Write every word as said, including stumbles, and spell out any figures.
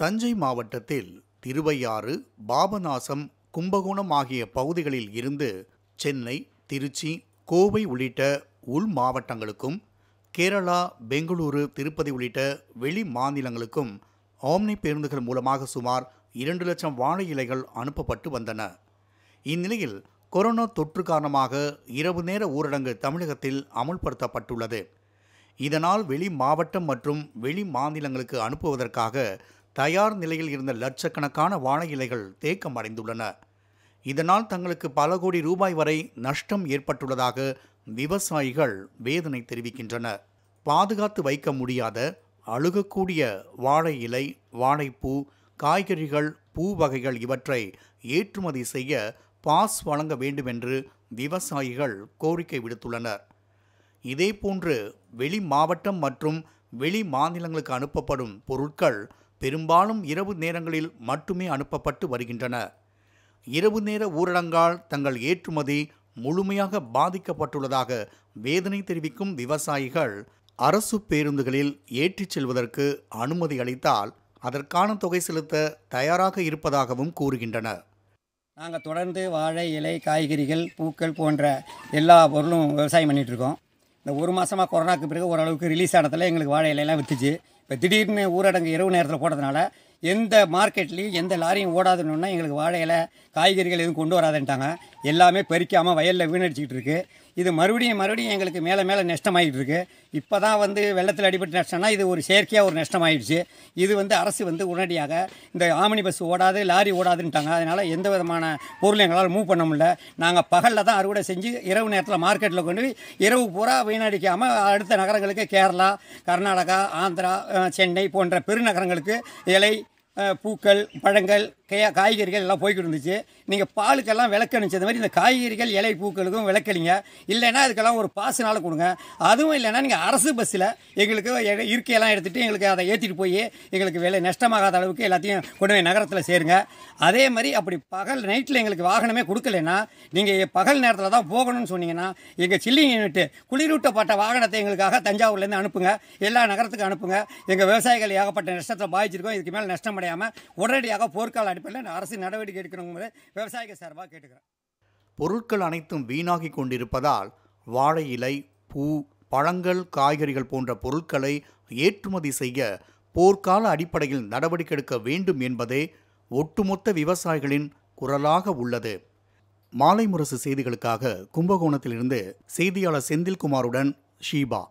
தஞ்சை மாவட்டத்தில் திருவையாறு, பாபநாசம், கும்பகோணம் ஆகிய பகுதிகளில் இருந்து சென்னை, திருச்சி, கோவை உள்ளிட்ட உள் மாவட்டங்களுக்கும் கேரளா, பெங்களூரு, திருப்பதி உள்ளிட்ட வெளி மாநிலங்களுக்கும் ஆம்னி பேருந்துகள் மூலமாக சுமார் இரண்டு லட்சம் வாழை இலைகள் அனுப்பப்பட்டு வந்தன. இந்நிலையில் கொரோனா தொற்று காரணமாக இரவு நேர ஊரடங்கு தமிழகத்தில் அமுல்படுத்தப்பட்டுள்ளது. இதனால் வெளி மாவட்டம் மற்றும் வெளி மாநிலங்களுக்கு அனுப்புவதற்காக தயார் நிலையில் இருந்த லட்சக்கணக்கான வாழை இலைகள் தேக்கம் அடைந்துள்ளன. இதனால் தங்களுக்கு பல கோடி ரூபாய் வரை நஷ்டம் ஏற்பட்டுள்ளதாக விவசாயிகள் வேதனை தெரிவிக்கின்றனர். பாதுகாத்து வைக்க முடியாத அழுகக்கூடிய வாழை இலை, வாழைப்பூ, காய்கறிகள், பூ வகைகள் இவற்றை ஏற்றுமதி செய்ய பாஸ் வழங்க வேண்டுமென்று விவசாயிகள் கோரிக்கை விடுத்துள்ளனர். இதேபோன்று வெளி மாவட்டம் மற்றும் வெளி மாநிலங்களுக்கு அனுப்பப்படும் பொருட்கள் பெரும்பாலும் இரவு நேரங்களில் மட்டுமே அனுப்பப்பட்டு வருகின்றன. இரவு நேர ஊரடங்கால் தங்கள் ஏற்றுமதி முழுமையாக பாதிக்கப்பட்டுள்ளதாக வேதனை தெரிவிக்கும் விவசாயிகள் அரசு பேருந்துகளில் ஏற்றிச் செல்வதற்கு அனுமதி அளித்தால் அதற்கான தொகை செலுத்த தயாராக இருப்பதாகவும் கூறுகின்றனர். நாங்கள் தொடர்ந்து வாழை இலை, காய்கறிகள், பூக்கள் போன்ற எல்லா பொருளும் விவசாயம் பண்ணிகிட்ருக்கோம். இந்த ஒரு மாதமாக கொரோனாக்கு பிறகு ஓரளவுக்கு ரிலீஸ் ஆனதில் எங்களுக்கு வாழை இலையெல்லாம் விற்றுச்சு. இப்போ திடீர்னு ஊரடங்கு இரவு நேரத்தில் போடுறதுனால எந்த மார்க்கெட்லேயும் எந்த லாரியும் ஓடாதுன்னா எங்களுக்கு வாழை இலை, காய்கறிகள் எதுவும் கொண்டு வராதுன்ட்டாங்க. எல்லாமே பறிக்காமல் வயலில் வீணடிச்சிக்கிட்டு இருக்குது. இது மறுபடியும் மறுபடியும் எங்களுக்கு மேலே மேலே நஷ்டமாகிட்டு இருக்குது. இப்போ தான் வந்து வெள்ளத்தில் அடிபட்டு நஷ்டம்னா இது ஒரு செயற்கையாக ஒரு நஷ்டமாயிடுச்சு. இது வந்து அரசு வந்து உடனடியாக இந்த ஆமினி பஸ் ஓடாது, லாரி ஓடாதுன்ட்டாங்க. அதனால் எந்த விதமான பொருள் எங்களால் மூவ் பண்ண முடியல. நாங்கள் பகலில் தான் அறுவடை செஞ்சு இரவு நேரத்தில் மார்க்கெட்டில் கொண்டு போய் இரவு பூரா வீணடிக்காமல் அடுத்த நகரங்களுக்கு, கேரளா, கர்நாடகா, ஆந்திரா, சென்னை போன்ற பெருநகரங்களுக்கு இலை, பூக்கள், பழங்கள், கே காய்கறிகள் எல்லாம் போய்கிட்டு இருந்துச்சு. நீங்கள் பாலுக்கெல்லாம் விளக்கணிச்சு அந்த மாதிரி இந்த காய்கறிகள், இலை, பூக்களுக்கும் விளக்கலிங்க. இல்லைன்னா அதுக்கெல்லாம் ஒரு பாசுனால கொடுங்க. அதுவும் இல்லைன்னா நீங்கள் அரசு பஸ்ஸில் எங்களுக்கு இருக்கையெல்லாம் எடுத்துகிட்டு எங்களுக்கு அதை ஏற்றிட்டு போய் எங்களுக்கு விலை நஷ்டமாகாத அளவுக்கு எல்லாத்தையும் கொண்டு போய் நகரத்தில் சேருங்க. அதே மாதிரி அப்படி பகல் நைட்டில் எங்களுக்கு வாகனமே கொடுக்கலைன்னா, நீங்கள் பகல் நேரத்தில் தான் போகணும்னு சொன்னீங்கன்னா, எங்கள் சில்லிங் யூனிட்டு குளிரூட்டப்பட்ட வாகனத்தை எங்களுக்காக தஞ்சாவூர்லேருந்து அனுப்புங்க, எல்லா நகரத்துக்கும் அனுப்புங்க. எங்கள் விவசாயிகள் ஏகப்பட்ட நஷ்டத்தில் பாதிச்சிருக்கோம். இதுக்கு மேலே நஷ்டம் அடையாமல் உடனடியாக போர்க்கால அரசு நடவடிக்கை எடுக்கணும்னு விவசாயிகள் சார்பாக கேட்டுக்கிறேன். பொருட்கள் அனைத்தும் வீணாகி கொண்டிருப்பதால் வாழை இலை, பூ, பழங்கள், காய்கறிகள் போன்ற பொருட்களை ஏற்றுமதி செய்ய போர்க்கால அடிப்படையில் நடவடிக்கை எடுக்க வேண்டும் என்பதே ஒட்டுமொத்த விவசாயிகளின் குரலாக உள்ளது. மாலை முரசு செய்திகளுக்காக கும்பகோணத்திலிருந்து செய்தியாளர் செந்தில்குமாருடன் ஷீபா.